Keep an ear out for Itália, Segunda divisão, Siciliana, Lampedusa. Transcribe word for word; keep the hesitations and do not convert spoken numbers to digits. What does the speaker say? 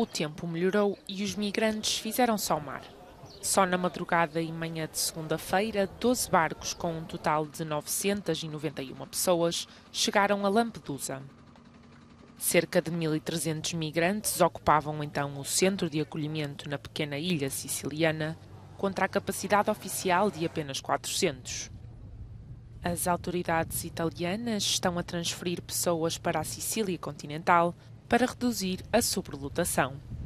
O tempo melhorou e os migrantes fizeram-se ao mar. Só na madrugada e manhã de segunda-feira, doze barcos com um total de novecentas e noventa e uma pessoas chegaram a Lampedusa. Cerca de mil e trezentos migrantes ocupavam então o centro de acolhimento na pequena ilha siciliana, contra a capacidade oficial de apenas quatrocentos. As autoridades italianas estão a transferir pessoas para a Sicília continental, para reduzir a sobrelotação.